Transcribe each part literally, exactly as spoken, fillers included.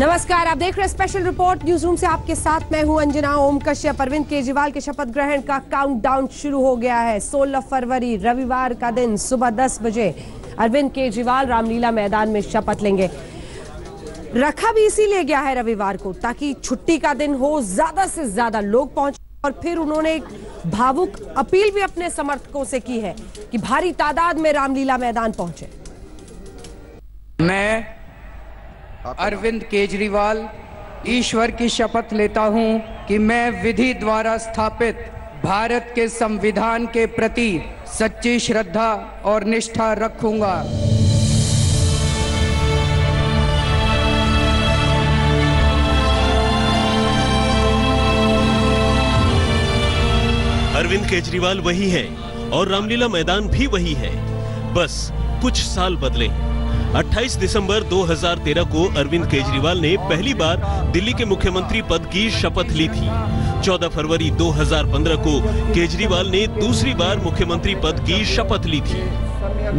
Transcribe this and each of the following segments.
नमस्कार, आप देख रहे हैं स्पेशल रिपोर्ट न्यूज रूम से। आपके साथ मैं हूं अंजना ओम कश्यप। अरविंद केजरीवाल के शपथ ग्रहण का काउंटडाउन शुरू हो गया है। सोलह फरवरी रविवार का दिन सुबह दस बजे अरविंद केजरीवाल रामलीला मैदान में शपथ लेंगे। रखा भी इसीलिए गया है रविवार को ताकि छुट्टी का दिन हो, ज्यादा से ज्यादा लोग पहुंचे। और फिर उन्होंने एक भावुक अपील भी अपने समर्थकों से की है कि भारी तादाद में रामलीला मैदान पहुंचे। मैं अरविंद केजरीवाल ईश्वर की शपथ लेता हूं कि मैं विधि द्वारा स्थापित भारत के संविधान के प्रति सच्ची श्रद्धा और निष्ठा रखूंगा। अरविंद केजरीवाल वही है और रामलीला मैदान भी वही है, बस कुछ साल बदले। अट्ठाईस दिसंबर दो हज़ार तेरह को अरविंद केजरीवाल ने पहली बार दिल्ली के मुख्यमंत्री पद की शपथ ली थी। चौदह फरवरी दो हज़ार पंद्रह को केजरीवाल ने दूसरी बार मुख्यमंत्री पद की शपथ ली थी।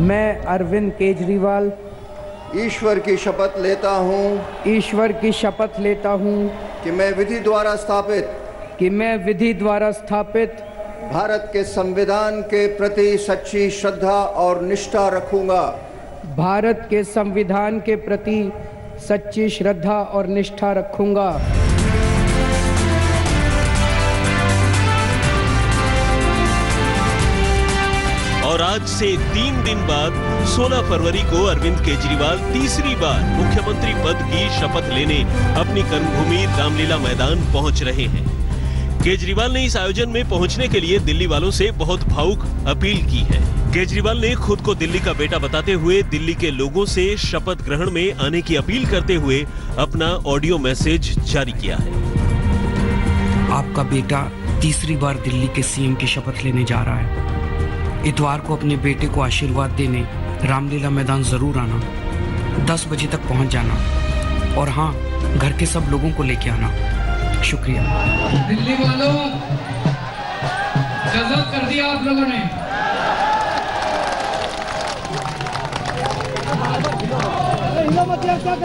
मैं अरविंद केजरीवाल ईश्वर की शपथ लेता हूँ ईश्वर की शपथ लेता हूँ कि मैं विधि द्वारा स्थापित कि मैं विधि द्वारा स्थापित भारत के संविधान के प्रति सच्ची श्रद्धा और निष्ठा रखूंगा। भारत के संविधान के प्रति सच्ची श्रद्धा और निष्ठा रखूंगा। और आज से तीन दिन बाद सोलह फरवरी को अरविंद केजरीवाल तीसरी बार मुख्यमंत्री पद की शपथ लेने अपनी कर्मभूमि रामलीला मैदान पहुंच रहे हैं। केजरीवाल ने इस आयोजन में पहुंचने के लिए दिल्ली वालों से बहुत भावुक अपील की है। केजरीवाल ने खुद को दिल्ली का बेटा बताते हुए दिल्ली के लोगों से शपथ ग्रहण में आने की अपील करते हुए अपना ऑडियो मैसेज जारी किया है। आपका बेटा तीसरी बार दिल्ली के सीएम की शपथ लेने जा रहा है। इतवार को अपने बेटे को आशीर्वाद देने रामलीला मैदान जरूर आना। दस बजे तक पहुंच जाना और हाँ, घर के सब लोगों को लेके आना। शुक्रिया। दिल्ली वालों, गजब कर दिया आप लोगों ने।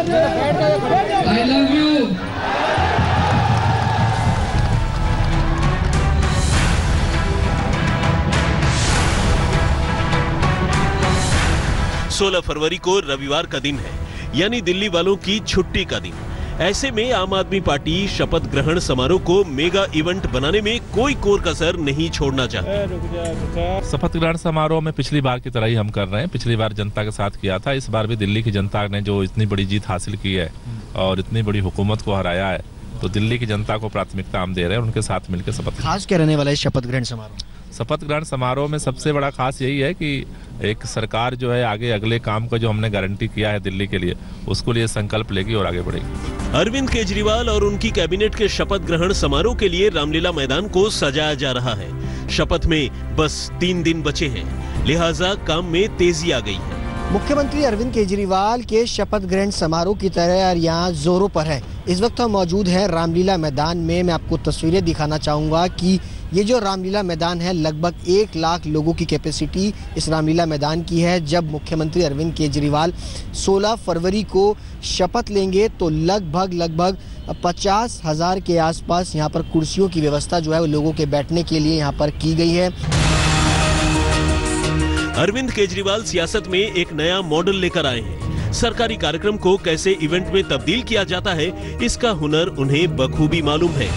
I love you. सोलह फरवरी को रविवार का दिन है, यानी दिल्ली वालों की छुट्टी का दिन। ऐसे में आम आदमी पार्टी शपथ ग्रहण समारोह को मेगा इवेंट बनाने में कोई कोर कसर नहीं छोड़ना चाहती। शपथ ग्रहण समारोह में पिछली बार की तरह ही हम कर रहे हैं। पिछली बार जनता के साथ किया था, इस बार भी दिल्ली की जनता ने जो इतनी बड़ी जीत हासिल की है और इतनी बड़ी हुकूमत को हराया है, तो दिल्ली की जनता को प्राथमिकता हम दे रहे हैं। उनके साथ मिलकर शपथ। खास क्या रहने वाला है शपथ ग्रहण समारोह? शपथ ग्रहण समारोह में सबसे बड़ा खास यही है कि एक सरकार जो है आगे अगले काम का जो हमने गारंटी किया है दिल्ली के लिए, उसको लिए संकल्प लेगी और आगे बढ़ेगी। अरविंद केजरीवाल और उनकी कैबिनेट के शपथ ग्रहण समारोह के लिए रामलीला मैदान को सजाया जा रहा है। शपथ में बस तीन दिन बचे हैं, लिहाजा काम में तेजी आ गई है। मुख्यमंत्री अरविंद केजरीवाल के शपथ ग्रहण समारोह की तैयारियां जोरों पर है। इस वक्त हम मौजूद हैं रामलीला मैदान में। मैं आपको तस्वीरें दिखाना चाहूँगा कि ये जो रामलीला मैदान है, लगभग एक लाख लोगों की कैपेसिटी इस रामलीला मैदान की है। जब मुख्यमंत्री अरविंद केजरीवाल सोलह फरवरी को शपथ लेंगे तो लगभग लगभग पचास हज़ार के आसपास यहाँ पर कुर्सियों की व्यवस्था जो है वो लोगों के बैठने के लिए यहाँ पर की गई है। अरविंद केजरीवाल सियासत में एक नया मॉडल लेकर आए हैं। सरकारी कार्यक्रम को कैसे इवेंट में तब्दील किया जाता है, इसका हुनर उन्हें बखूबी मालूम है।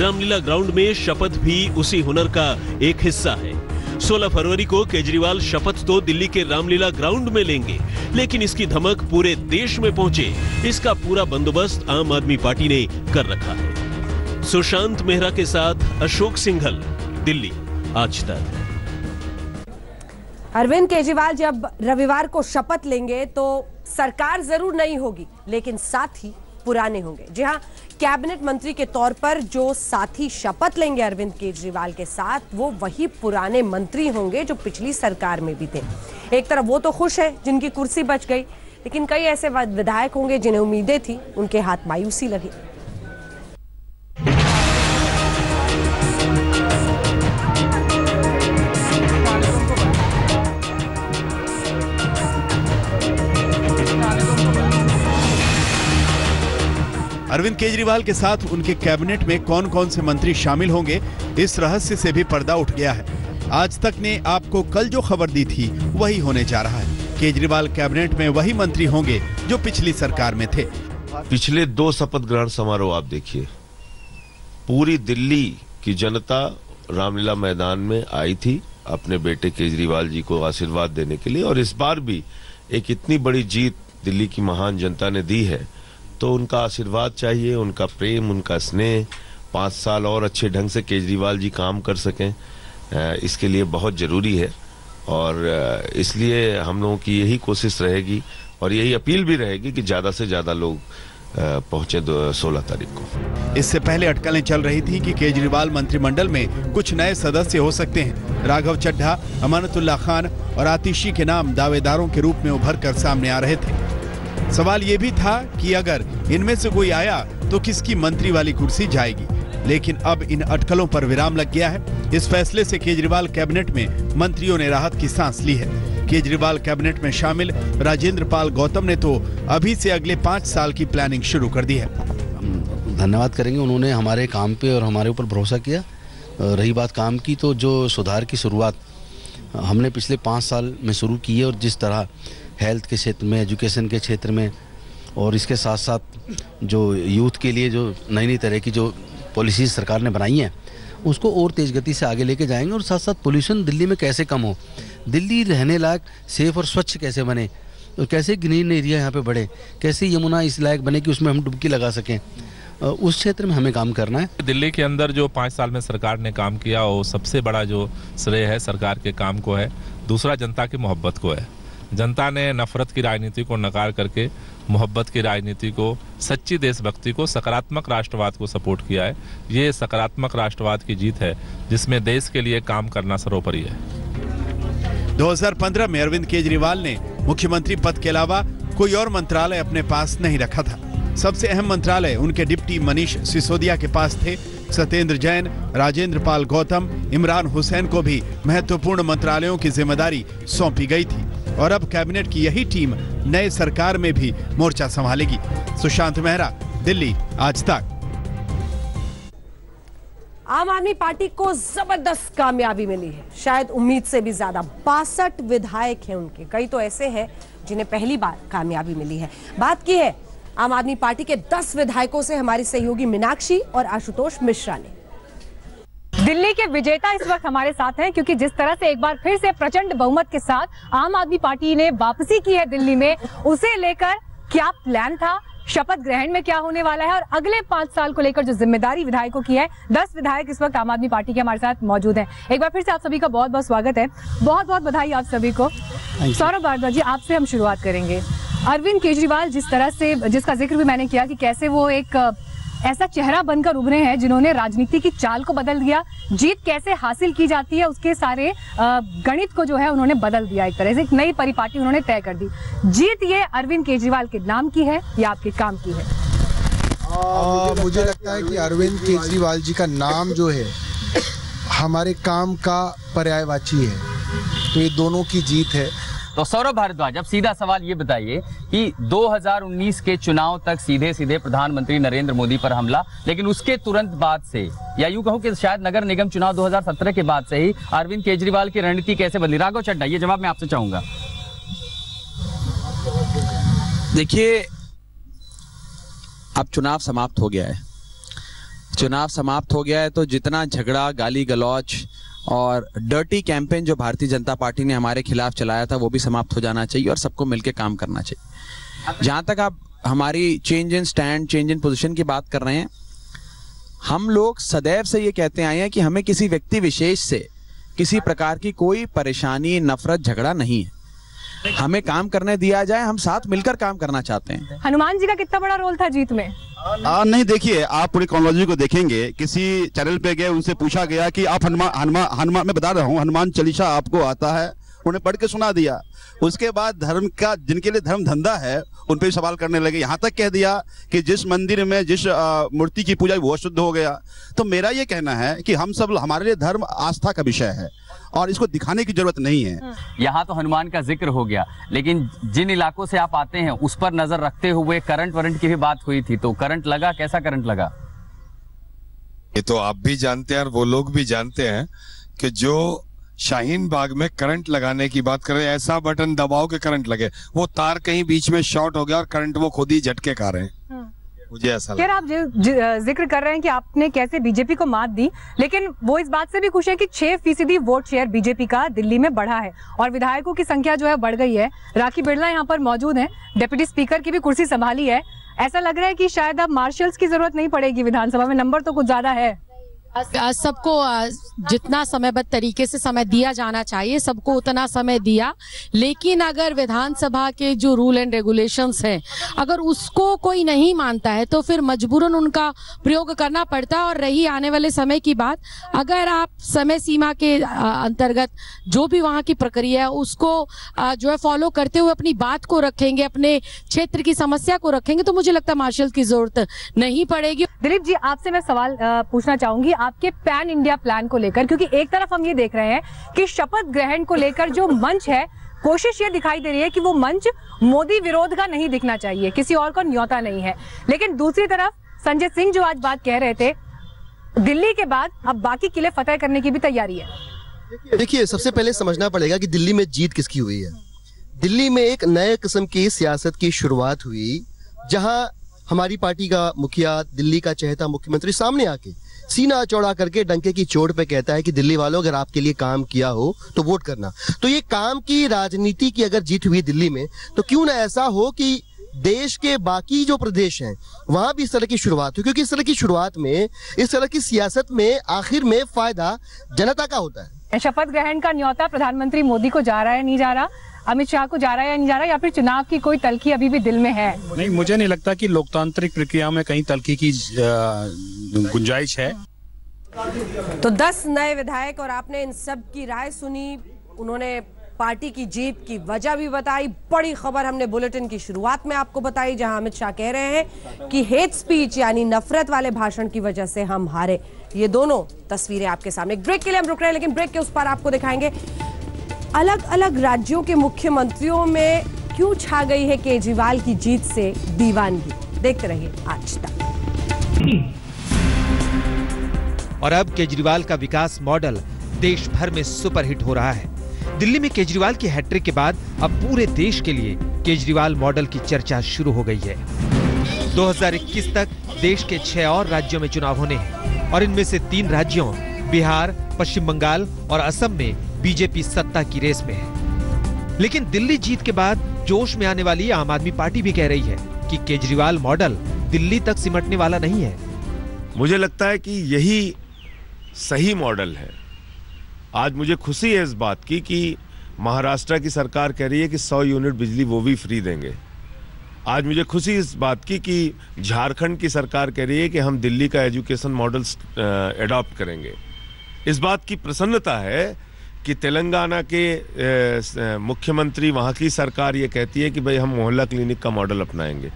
रामलीला ग्राउंड में शपथ भी उसी हुनर का एक हिस्सा है। सोलह फरवरी को केजरीवाल शपथ तो दिल्ली के रामलीला ग्राउंड में लेंगे, लेकिन इसकी धमक पूरे देश में पहुंचे, इसका पूरा बंदोबस्त आम आदमी पार्टी ने कर रखा है। सुशांत मेहरा के साथ अशोक सिंघल, दिल्ली, आज तक। अरविंद केजरीवाल जब रविवार को शपथ लेंगे तो सरकार जरूर नहीं होगी, लेकिन साथ ही पुराने होंगे। जी हाँ, कैबिनेट मंत्री के तौर पर जो साथी शपथ लेंगे अरविंद केजरीवाल के साथ, वो वही पुराने मंत्री होंगे जो पिछली सरकार में भी थे। एक तरफ वो तो खुश है जिनकी कुर्सी बच गई, लेकिन कई ऐसे विधायक होंगे जिन्हें उम्मीदें थी, उनके हाथ मायूसी लगी। अरविंद केजरीवाल के साथ उनके कैबिनेट में कौन कौन से मंत्री शामिल होंगे, इस रहस्य से भी पर्दा उठ गया है। आज तक ने आपको कल जो खबर दी थी वही होने जा रहा है। केजरीवाल कैबिनेट में वही मंत्री होंगे जो पिछली सरकार में थे। पिछले दो शपथ ग्रहण समारोह आप देखिए, पूरी दिल्ली की जनता रामलीला मैदान में आई थी अपने बेटे केजरीवाल जी को आशीर्वाद देने के लिए, और इस बार भी एक इतनी बड़ी जीत दिल्ली की महान जनता ने दी है तो उनका आशीर्वाद चाहिए, उनका प्रेम, उनका स्नेह। पाँच साल और अच्छे ढंग से केजरीवाल जी काम कर सकें, इसके लिए बहुत ज़रूरी है, और इसलिए हम लोगों की यही कोशिश रहेगी और यही अपील भी रहेगी कि ज़्यादा से ज़्यादा लोग पहुंचे सोलह तारीख को। इससे पहले अटकलें चल रही थी कि केजरीवाल मंत्रिमंडल में कुछ नए सदस्य हो सकते हैं। राघव चड्ढा, अमानतुल्ला खान और आतिशी के नाम दावेदारों के रूप में उभर कर सामने आ रहे थे। सवाल ये भी था कि अगर इनमें से कोई आया तो किसकी मंत्री वाली कुर्सी जाएगी, लेकिन अब इन अटकलों पर विराम लग गया है। इस फैसले से केजरीवाल कैबिनेट में मंत्रियों ने राहत की सांस ली है। केजरीवाल कैबिनेट में शामिल राजेंद्र पाल गौतम ने तो अभी से अगले पाँच साल की प्लानिंग शुरू कर दी है। धन्यवाद करेंगे, उन्होंने हमारे काम पे और हमारे ऊपर भरोसा किया। रही बात काम की, तो जो सुधार की शुरुआत हमने पिछले पाँच साल में शुरू की है, और जिस तरह हेल्थ के क्षेत्र में, एजुकेशन के क्षेत्र में, और इसके साथ साथ जो यूथ के लिए जो नई नई तरह की जो पॉलिसीज सरकार ने बनाई हैं, उसको और तेज़ गति से आगे लेके जाएंगे। और साथ साथ पोल्यूशन दिल्ली में कैसे कम हो, दिल्ली रहने लायक, सेफ़ और स्वच्छ कैसे बने, और कैसे ग्रीन एरिया यहाँ पे बढ़े, कैसे यमुना इस लायक बने कि उसमें हम डुबकी लगा सकें, उस क्षेत्र में हमें काम करना है। दिल्ली के अंदर जो पाँच साल में सरकार ने काम किया, वो सबसे बड़ा जो श्रेय है सरकार के काम को है, दूसरा जनता की मोहब्बत को है। जनता ने नफरत की राजनीति को नकार करके मोहब्बत की राजनीति को, सच्ची देशभक्ति को, सकारात्मक राष्ट्रवाद को सपोर्ट किया है। ये सकारात्मक राष्ट्रवाद की जीत है जिसमें देश के लिए काम करना सर्वोपरि है। दो हज़ार पंद्रह में अरविंद केजरीवाल ने मुख्यमंत्री पद के अलावा कोई और मंत्रालय अपने पास नहीं रखा था। सबसे अहम मंत्रालय उनके डिप्टी मनीष सिसोदिया के पास थे। सत्येंद्र जैन, राजेंद्र पाल गौतम, इमरान हुसैन को भी महत्वपूर्ण मंत्रालयों की जिम्मेदारी सौंपी गई थी, और अब कैबिनेट की यही टीम नए सरकार में भी मोर्चा संभालेगी। सुशांत मेहरा, दिल्ली, आज तक। आम आदमी पार्टी को जबरदस्त कामयाबी मिली है, शायद उम्मीद से भी ज्यादा। बासठ विधायक हैं उनके, कई तो ऐसे हैं जिन्हें पहली बार कामयाबी मिली है। बात की है आम आदमी पार्टी के दस विधायकों से, हमारी सहयोगी मीनाक्षी और आशुतोष मिश्रा ने। दिल्ली के विजेता इस वक्त हमारे साथ हैं, क्योंकि जिस तरह से एक बार फिर से प्रचंड बहुमत के साथ आम आदमी पार्टी ने वापसी की है दिल्ली में, उसे लेकर क्या प्लान था, शपथ ग्रहण में क्या होने वाला है, और अगले पांच साल को लेकर जो जिम्मेदारी विधायकों की है, दस विधायक इस वक्त आम आदमी पार्टी के हमारे साथ मौजूद हैं। एक बार फिर से आप सभी का बहुत बहुत स्वागत है, बहुत बहुत बधाई आप सभी को। सौरभ भारद्वाज जी, आपसे हम शुरुआत करेंगे। अरविंद केजरीवाल जिस तरह से, जिसका जिक्र भी मैंने किया कि कैसे वो एक ऐसा चेहरा बनकर उभरे हैं जिन्होंने राजनीति की चाल को बदल दिया, जीत कैसे हासिल की जाती है उसके सारे गणित को जो है उन्होंने बदल दिया। एक तरह से एक नई परिपाटी उन्होंने तय कर दी। जीत ये अरविंद केजरीवाल के नाम की है या आपके काम की है? आ, मुझे लगता है कि अरविंद केजरीवाल जी का नाम जो है हमारे काम का पर्यायवाची है, तो ये दोनों की जीत है। तो सौरभ भारद्वाज, अब सीधा सवाल ये बताइए कि दो हज़ार उन्नीस के चुनाव तक सीधे सीधे प्रधानमंत्री नरेंद्र मोदी पर हमला, लेकिन उसके तुरंत बाद से, या यूं कहूं कि शायद नगर निगम चुनाव दो हज़ार सत्रह के बाद से ही अरविंद केजरीवाल की रणनीति कैसे बदली? राघव चड्ढा, ये जवाब मैं आपसे चाहूंगा। देखिए, अब चुनाव समाप्त हो गया है, चुनाव समाप्त हो गया है तो जितना झगड़ा, गाली गलौच और डर्टी कैंपेन जो भारतीय जनता पार्टी ने हमारे खिलाफ चलाया था वो भी समाप्त हो जाना चाहिए, और सबको मिलकर काम करना चाहिए। जहाँ तक आप हमारी change in stand, change in position की बात कर रहे हैं, हम लोग सदैव से ये कहते आए हैं कि हमें किसी व्यक्ति विशेष से किसी प्रकार की कोई परेशानी, नफरत, झगड़ा नहीं है। हमें काम करने दिया जाए, हम साथ मिलकर काम करना चाहते हैं। हनुमान जी का कितना बड़ा रोल था जीत में? आ, नहीं, देखिए, आप पूरी क्रोनोलॉजी को देखेंगे, किसी चैनल पे गए, उनसे पूछा गया कि आप हनुमान हनुमान हनुमान मैं बता रहा हूँ, हनुमान चालीसा आपको आता है? उन्हें पढ़ के सुना दिया। उसके बाद धर्म का, जिनके लिए धर्म धंधा है, उन पे भी सवाल करने लगे। यहाँ तक कह दिया कि जिस मंदिर में जिस मूर्ति की पूजा वो शुद्ध हो गया। तो मेरा ये कहना है कि हम सब, हमारे लिए धर्म आस्था का विषय है और इसको दिखाने की जरूरत नहीं है। यहाँ तो हनुमान का जिक्र हो गया, लेकिन जिन इलाकों से आप आते हैं उस पर नजर रखते हुए करंट वरंट की भी बात हुई थी, तो करंट लगा, कैसा करंट लगा? ये तो आप भी जानते हैं और वो लोग भी जानते हैं कि जो शाहीन बाग में करंट लगाने की बात कर रहे हैं, ऐसा बटन दबाओ के करंट लगे, वो तार कहीं बीच में शॉर्ट हो गया और करंट वो खुद ही झटके खा रहे हैं। मुझे ऐसा लगता है। आप जि, जिक्र कर रहे हैं कि आपने कैसे बीजेपी को मात दी, लेकिन वो इस बात से भी खुश है कि छह फीसदी वोट शेयर बीजेपी का दिल्ली में बढ़ा है और विधायकों की संख्या जो है बढ़ गई है। राखी बिड़ला यहाँ पर मौजूद है, डिप्टी स्पीकर की भी कुर्सी संभाली है। ऐसा लग रहा है कि शायद अब मार्शल्स की जरूरत नहीं पड़ेगी विधानसभा में, नंबर तो कुछ ज्यादा है। आज सबको जितना समयबद्ध तरीके से समय दिया जाना चाहिए, सबको उतना समय दिया, लेकिन अगर विधानसभा के जो रूल एंड रेगुलेशंस हैं, अगर उसको कोई नहीं मानता है तो फिर मजबूरन उनका प्रयोग करना पड़ता है। और रही आने वाले समय की बात, अगर आप समय सीमा के अंतर्गत जो भी वहाँ की प्रक्रिया है उसको जो है फॉलो करते हुए अपनी बात को रखेंगे, अपने क्षेत्र की समस्या को रखेंगे, तो मुझे लगता है मार्शल की जरूरत नहीं पड़ेगी। दिलीप जी, आपसे मैं सवाल पूछना चाहूंगी आपके पैन इंडिया प्लान को लेकर, क्योंकि एक तरफ हम ये देख रहे हैं कि शपथ ग्रहण को लेकर जो मंच है, कोशिश ये दिखाई दे रही है कि वो मंच मोदी विरोध का नहीं दिखना चाहिए, किसी और को न्योता नहीं है, लेकिन दूसरी तरफ संजय सिंह जो आज बात कह रहे थे, दिल्ली के बाद अब बाकी किले फतेह करने की भी तैयारी है। देखिए, सबसे पहले समझना पड़ेगा कि दिल्ली में जीत किसकी हुई है। दिल्ली में एक नए किस्म की सियासत की शुरुआत हुई, जहाँ हमारी पार्टी का मुखिया, दिल्ली का चहेता मुख्यमंत्री सामने आके सीना चौड़ा करके डंके की चोट पे कहता है कि दिल्ली वालों, अगर आपके लिए काम किया हो तो वोट करना। तो ये काम की राजनीति की अगर जीत हुई दिल्ली में, तो क्यों ना ऐसा हो कि देश के बाकी जो प्रदेश हैं वहां भी इस तरह की शुरुआत हो, क्योंकि इस तरह की शुरुआत में, इस तरह की सियासत में आखिर में फायदा जनता का होता है। शपथ ग्रहण का न्योता प्रधानमंत्री मोदी को जा रहा है, नहीं जा रहा, अमित शाह को जा रहा है या नहीं जा रहा, या फिर चुनाव की कोई तल्खी अभी भी दिल में है? नहीं, मुझे नहीं लगता कि लोकतांत्रिक प्रक्रिया में कहीं तल्खी की गुंजाइश है। तो दस नए विधायक और आपने इन सब की राय सुनी, उन्होंने पार्टी की जीत की वजह भी बताई। बड़ी खबर हमने बुलेटिन की शुरुआत में आपको बताई, जहां अमित शाह कह रहे हैं कि हेट स्पीच यानी नफरत वाले भाषण की वजह से हम हारे। ये दोनों तस्वीरें आपके सामने। ब्रेक के लिए हम रुक रहे हैं, लेकिन ब्रेक के उस पार आपको दिखाएंगे अलग अलग राज्यों के मुख्यमंत्रियों में क्यों छा गई है केजरीवाल की जीत से दीवानगी। देखते रहिए आज तक। और अब केजरीवाल का विकास मॉडल देश भर में सुपरहिट हो रहा है। दिल्ली में केजरीवाल की हैट्रिक के बाद अब पूरे देश के लिए केजरीवाल मॉडल की चर्चा शुरू हो गई है। दो हज़ार इक्कीस तक देश के छह और राज्यों में चुनाव होने हैं और इनमें से तीन राज्यों बिहार, पश्चिम बंगाल और असम में बीजेपी सत्ता की रेस में है। लेकिन दिल्ली जीत के बाद जोश में आने वाली आम आदमी पार्टी भी कह रही है कि केजरीवाल मॉडल दिल्ली तक सिमटने वाला नहीं है। मुझे लगता है कि यही सही मॉडल है। आज मुझे खुशी है इस बात की कि महाराष्ट्र की सरकार कह रही है कि सौ यूनिट बिजली वो भी फ्री देंगे। आज मुझे खुशी इस बात की कि झारखंड की सरकार कह रही है कि हम दिल्ली का एजुकेशन मॉडल एडॉप्ट करेंगे। इस बात की प्रसन्नता है कि तेलंगाना के मुख्यमंत्री, वहाँ की सरकार ये कहती है कि भाई हम मोहल्ला क्लिनिक का मॉडल अपनाएंगे।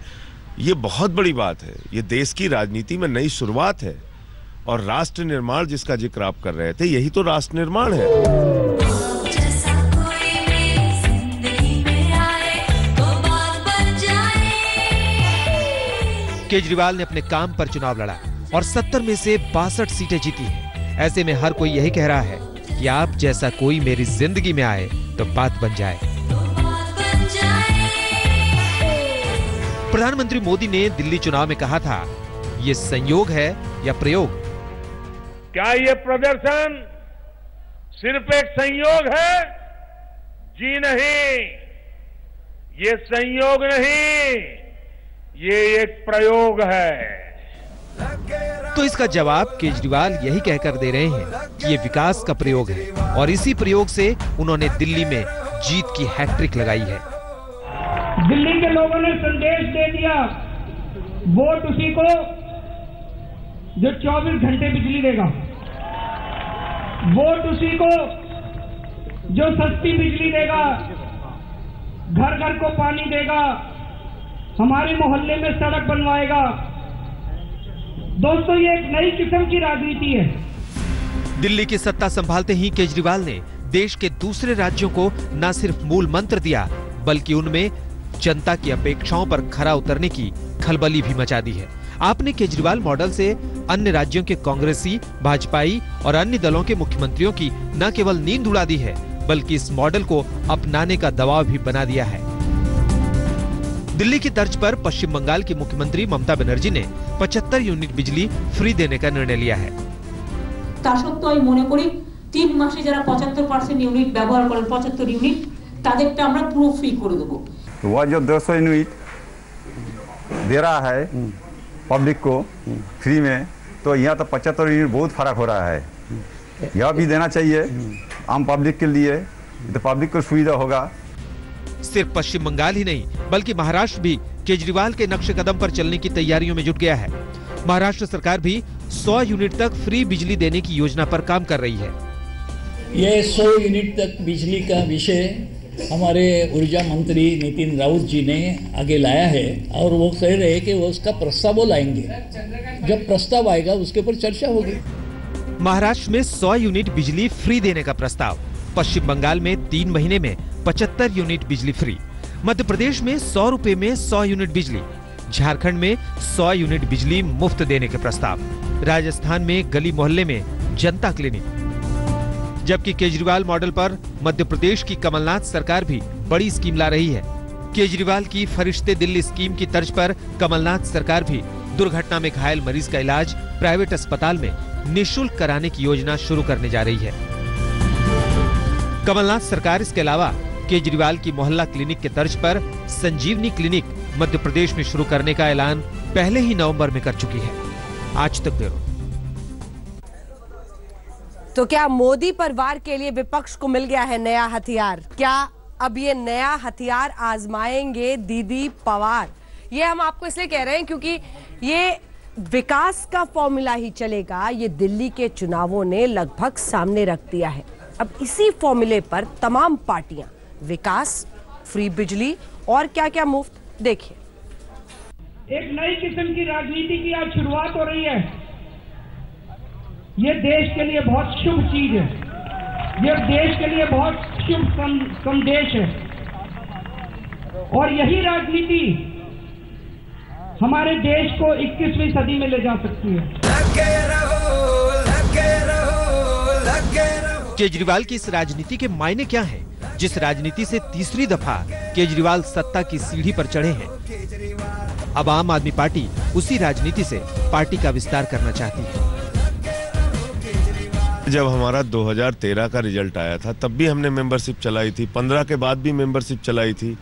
ये बहुत बड़ी बात है, ये देश की राजनीति में नई शुरुआत है और राष्ट्र निर्माण जिसका जिक्र आप कर रहे थे, यही तो राष्ट्र निर्माण है। केजरीवाल ने अपने काम पर चुनाव लड़ा और सत्तर में से बासठ सीटें जीती है। ऐसे में हर कोई यही कह रहा है कि आप जैसा कोई मेरी जिंदगी में आए तो बात बन जाए। प्रधानमंत्री मोदी ने दिल्ली चुनाव में कहा था, ये संयोग है या प्रयोग? क्या ये प्रदर्शन सिर्फ एक संयोग है? जी नहीं, ये संयोग नहीं, ये एक प्रयोग है। तो इसका जवाब केजरीवाल यही कहकर दे रहे हैं कि ये विकास का प्रयोग है और इसी प्रयोग से उन्होंने दिल्ली में जीत की हैट्रिक लगाई है। दिल्ली के लोगों ने संदेश दे दिया, वोट उसी को जो चौबीस घंटे बिजली देगा, वोट उसी को जो सस्ती बिजली देगा, घर घर को पानी देगा, हमारे मोहल्ले में सड़क बनवाएगा। दोस्तों, ये एक नई किस्म की राजनीति है। दिल्ली की सत्ता संभालते ही केजरीवाल ने देश के दूसरे राज्यों को न सिर्फ मूल मंत्र दिया बल्कि उनमें जनता की अपेक्षाओं पर खरा उतरने की खलबली भी मचा दी है। आपने केजरीवाल मॉडल से अन्य राज्यों के कांग्रेसी, भाजपाई और अन्य दलों के मुख्यमंत्रियों की न केवल नींद उड़ा दी है बल्कि इस मॉडल को अपनाने का दबाव भी बना दिया है। दिल्ली की तर्ज पर पश्चिम बंगाल की मुख्यमंत्री ममता बनर्जी ने पचहत्तर यूनिट बिजली फ्री देने का निर्णय लिया है। तीन मासे जरा पचहत्तर परसेंट यूनिट व्यवहार करें पचहत्तर यूनिट তাদেরটা আমরা পুরো ফ্রি করে দেব। वो जो दो सौ यूनिट दे रहा है पब्लिक को फ्री में, तो यहाँ तो पचहत्तर यूनिट बहुत फर्क हो रहा है। यह भी देना चाहिए आम पब्लिक के लिए, तो पब्लिक को सुविधा होगा। सिर्फ पश्चिम बंगाल ही नहीं बल्कि महाराष्ट्र भी केजरीवाल के नक्शे कदम पर चलने की तैयारियों में जुट गया है। महाराष्ट्र सरकार भी सौ यूनिट तक फ्री बिजली देने की योजना पर काम कर रही है। यह सौ यूनिट तक बिजली का विषय हमारे ऊर्जा मंत्री नितिन राउत जी ने आगे लाया है और वो कह रहे हैं कि वो उसका प्रस्ताव लाएंगे। जब प्रस्ताव आएगा उसके ऊपर चर्चा होगी। महाराष्ट्र में सौ यूनिट बिजली फ्री देने का प्रस्ताव, पश्चिम बंगाल में तीन महीने में पचहत्तर यूनिट बिजली फ्री, मध्य प्रदेश में सौ रुपए में सौ यूनिट बिजली, झारखंड में सौ यूनिट बिजली मुफ्त देने के प्रस्ताव, राजस्थान में गली मोहल्ले में जनता क्लिनिक। जबकि केजरीवाल मॉडल पर मध्य प्रदेश की कमलनाथ सरकार भी बड़ी स्कीम ला रही है। केजरीवाल की फरिश्ते दिल्ली स्कीम की तर्ज पर कमलनाथ सरकार भी दुर्घटना में घायल मरीज का इलाज प्राइवेट अस्पताल में निःशुल्क कराने की योजना शुरू करने जा रही है। कमलनाथ सरकार इसके अलावा केजरीवाल की मोहल्ला क्लिनिक के तर्ज पर संजीवनी क्लिनिक मध्य प्रदेश में शुरू करने का ऐलान पहले ही नवम्बर में कर चुकी है। आज तक ब्यूरो। तो क्या मोदी परिवार के लिए विपक्ष को मिल गया है नया हथियार? क्या अब ये नया हथियार आजमाएंगे दीदी पवार? ये हम आपको इसलिए कह रहे हैं क्योंकि ये विकास का फॉर्मूला ही चलेगा। ये दिल्ली के चुनावों ने लगभग सामने रख दिया है। अब इसी फॉर्मूले पर तमाम पार्टियां विकास, फ्री बिजली और क्या क्या मुफ्त। देखिए, एक नई किस्म की राजनीति की आज शुरुआत हो रही है। ये देश के लिए बहुत शुभ चीज है, ये देश के लिए बहुत शुभ संदेश है और यही राजनीति हमारे देश को इक्कीसवीं सदी में ले जा सकती है। लगे रहो, लगे रहो, लगे रहो। केजरीवाल की इस राजनीति के मायने क्या हैं? जिस राजनीति से तीसरी दफा केजरीवाल सत्ता की सीढ़ी पर चढ़े हैं, अब आम आदमी पार्टी उसी राजनीति से पार्टी का विस्तार करना चाहती है। जब हमारा दो हज़ार तेरह का रिजल्ट आया था तब भी हमने मेंबरशिप चलाई थी, पंद्रह के बाद भी मेंबरशिप चलाई थी।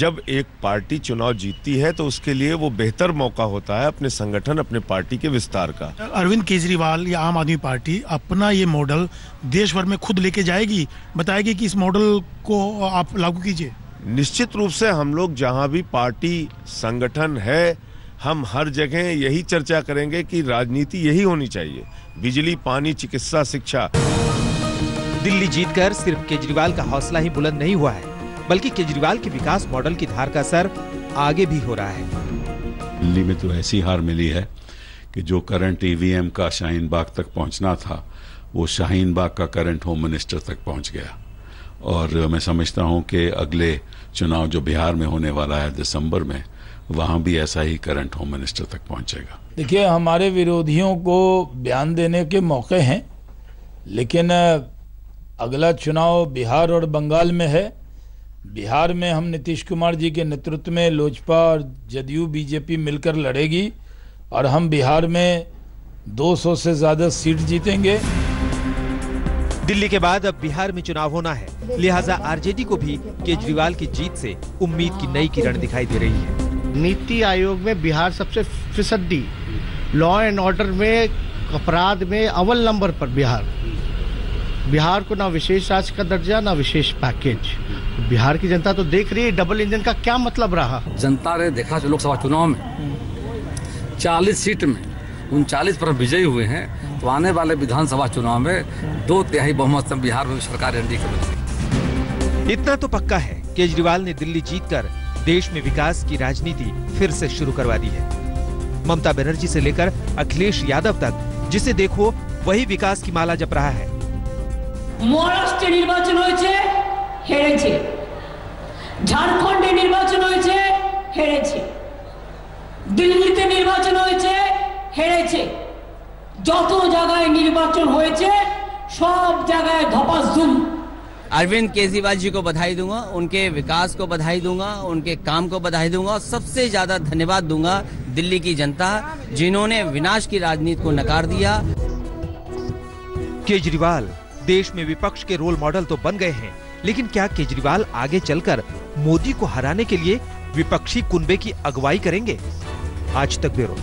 जब एक पार्टी चुनाव जीतती है तो उसके लिए वो बेहतर मौका होता है अपने संगठन, अपने पार्टी के विस्तार का। अरविंद केजरीवाल या आम आदमी पार्टी अपना ये मॉडल देश भर में खुद लेके जाएगी, बताएगी कि इस मॉडल को आप लागू कीजिए। निश्चित रूप से हम लोग जहाँ भी पार्टी संगठन है, हम हर जगह यही चर्चा करेंगे कि राजनीति यही होनी चाहिए, बिजली, पानी, चिकित्सा, शिक्षा। दिल्ली जीतकर सिर्फ केजरीवाल का हौसला ही बुलंद नहीं हुआ है बल्कि केजरीवाल के विकास मॉडल की धार का असर आगे भी हो रहा है। दिल्ली में तो ऐसी हार मिली है कि जो करंट ई वी एम का शाहीन बाग तक पहुंचना था वो शाहीन बाग का करंट होम मिनिस्टर तक पहुंच गया। और मैं समझता हूँ कि अगले चुनाव जो बिहार में होने वाला है दिसंबर में, वहाँ भी ऐसा ही करंट होम मिनिस्टर तक पहुँचेगा। देखिए, हमारे विरोधियों को बयान देने के मौके हैं, लेकिन अगला चुनाव बिहार और बंगाल में है। बिहार में हम नीतीश कुमार जी के नेतृत्व में लोजपा और जदयू बीजेपी मिलकर लड़ेगी और हम बिहार में दो सौ से ज़्यादा सीट जीतेंगे। दिल्ली के बाद अब बिहार में चुनाव होना है, लिहाजा आर जे डी को भी केजरीवाल की जीत से उम्मीद की नई किरण दिखाई दे रही है। नीति आयोग में बिहार सबसे फिसड्डी, लॉ एंड ऑर्डर में, अपराध में अव्वल नंबर पर बिहार। बिहार को ना विशेष राज्य का दर्जा, ना विशेष पैकेज। बिहार की जनता तो देख रही है डबल इंजन का क्या मतलब रहा। जनता ने देखा लोकसभा चुनाव में चालीस सीट में उनचालीस पर विजयी हुए हैं, तो आने वाले विधानसभा चुनाव में दो तिहाई बहुमत बिहार में सरकार एन डी ए करेगी। इतना तो पक्का है, केजरीवाल ने दिल्ली जीतकर देश में विकास की राजनीति फिर से शुरू करवा दी है। ममता बनर्जी से लेकर अखिलेश यादव तक जिसे देखो वही विकास की माला जप रहा है। महाराष्ट्र निर्वाचन झारखंड निर्वाचन दिल्ली निर्वाचन যত জায়গায় নির্বাচন হয়েছে সব জায়গায় ধপাসুম। अरविंद केजरीवाल जी को बधाई दूंगा, उनके विकास को बधाई दूंगा, उनके काम को बधाई दूंगा और सबसे ज्यादा धन्यवाद दूंगा दिल्ली की जनता जिन्होंने विनाश की राजनीति को नकार दिया। केजरीवाल देश में विपक्ष के रोल मॉडल तो बन गए हैं, लेकिन क्या केजरीवाल आगे चलकर मोदी को हराने के लिए विपक्षी कुनबे की अगुवाई करेंगे? आज तक ब्यूरो।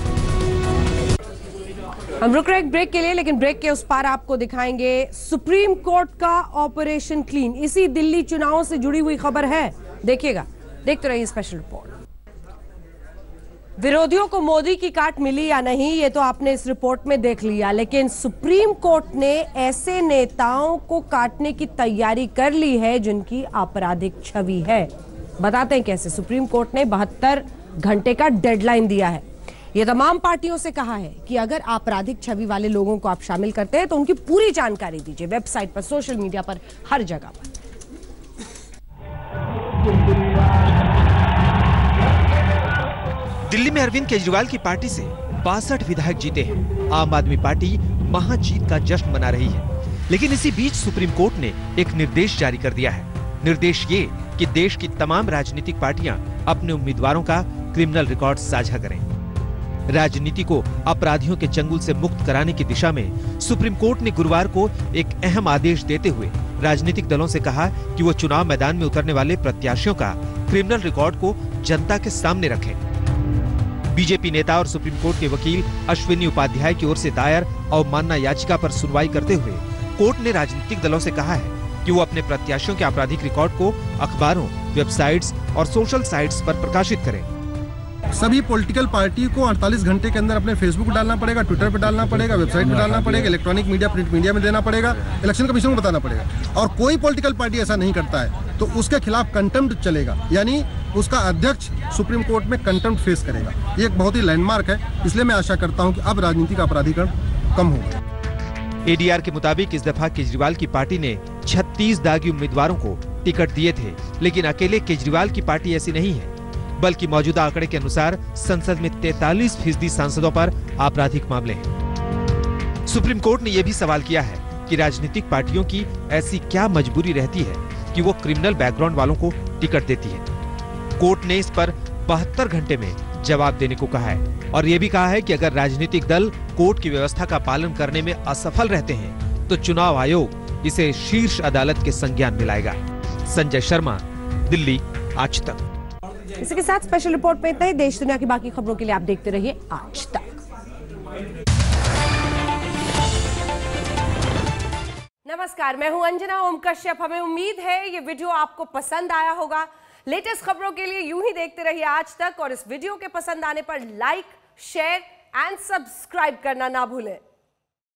हम रुक रहे हैं ब्रेक के लिए, लेकिन ब्रेक के उस पार आपको दिखाएंगे सुप्रीम कोर्ट का ऑपरेशन क्लीन। इसी दिल्ली चुनावों से जुड़ी हुई खबर है, देखिएगा, देखते रहिए स्पेशल रिपोर्ट। विरोधियों को मोदी की काट मिली या नहीं ये तो आपने इस रिपोर्ट में देख लिया, लेकिन सुप्रीम कोर्ट ने ऐसे नेताओं को काटने की तैयारी कर ली है जिनकी आपराधिक छवि है। बताते हैं कैसे। सुप्रीम कोर्ट ने बहत्तर घंटे का डेडलाइन दिया है। ये तमाम पार्टियों से कहा है कि अगर आपराधिक छवि वाले लोगों को आप शामिल करते हैं तो उनकी पूरी जानकारी दीजिए, वेबसाइट पर, सोशल मीडिया पर, हर जगह पर। दिल्ली में अरविंद केजरीवाल की पार्टी से बासठ विधायक जीते हैं। आम आदमी पार्टी महाजीत का जश्न मना रही है, लेकिन इसी बीच सुप्रीम कोर्ट ने एक निर्देश जारी कर दिया है। निर्देश ये कि देश की तमाम राजनीतिक पार्टियां अपने उम्मीदवारों का क्रिमिनल रिकॉर्ड साझा करें। राजनीति को अपराधियों के चंगुल से मुक्त कराने की दिशा में सुप्रीम कोर्ट ने गुरुवार को एक अहम आदेश देते हुए राजनीतिक दलों से कहा कि वो चुनाव मैदान में उतरने वाले प्रत्याशियों का क्रिमिनल रिकॉर्ड को जनता के सामने रखें। बीजेपी नेता और सुप्रीम कोर्ट के वकील अश्विनी उपाध्याय की ओर से दायर अवमानना याचिका पर सुनवाई करते हुए कोर्ट ने राजनीतिक दलों से कहा है कि वो अपने प्रत्याशियों के आपराधिक रिकॉर्ड को अखबारों, वेबसाइट्स और सोशल साइट्स पर प्रकाशित करें। सभी पॉलिटिकल पार्टी को अड़तालीस घंटे के अंदर अपने फेसबुक डालना पड़ेगा, ट्विटर पे डालना पड़ेगा, वेबसाइट पे डालना पड़ेगा, इलेक्ट्रॉनिक मीडिया, प्रिंट मीडिया में देना पड़ेगा, इलेक्शन कमीशन को बताना पड़ेगा। और कोई पॉलिटिकल पार्टी ऐसा नहीं करता है तो उसके खिलाफ कंटेम्प्ट चलेगा, यानी उसका अध्यक्ष सुप्रीम कोर्ट में कंटेम्प्ट फेस करेगा। ये एक बहुत ही लैंडमार्क है, इसलिए मैं आशा करता हूँ कि अब राजनीतिक अपराधीकरण कम होगा। एडीआर के मुताबिक इस दफा केजरीवाल की पार्टी ने छत्तीस दागी उम्मीदवारों को टिकट दिए थे, लेकिन अकेले केजरीवाल की पार्टी ऐसी नहीं है, बल्कि मौजूदा आंकड़े के अनुसार संसद में तैतालीस फीसदी सांसदों पर आपराधिक मामले हैं। सुप्रीम कोर्ट ने यह भी सवाल किया है कि राजनीतिक पार्टियों की ऐसी क्या मजबूरी रहती है कि वो क्रिमिनल बैकग्राउंड वालों को टिकट देती है। कोर्ट ने इस पर बहत्तर घंटे में जवाब देने को कहा है और यह भी कहा है कि अगर राजनीतिक दल कोर्ट की व्यवस्था का पालन करने में असफल रहते हैं तो चुनाव आयोग इसे शीर्ष अदालत के संज्ञान में लाएगा। संजय शर्मा, दिल्ली, आज तक। इसी के साथ स्पेशल रिपोर्ट में इतना ही। देश दुनिया की बाकी खबरों के लिए आप देखते रहिए आज तक। नमस्कार, मैं हूं अंजना ओम कश्यप। हमें उम्मीद है ये वीडियो आपको पसंद आया होगा। लेटेस्ट खबरों के लिए यूं ही देखते रहिए आज तक और इस वीडियो के पसंद आने पर लाइक, शेयर एंड सब्सक्राइब करना ना भूलें।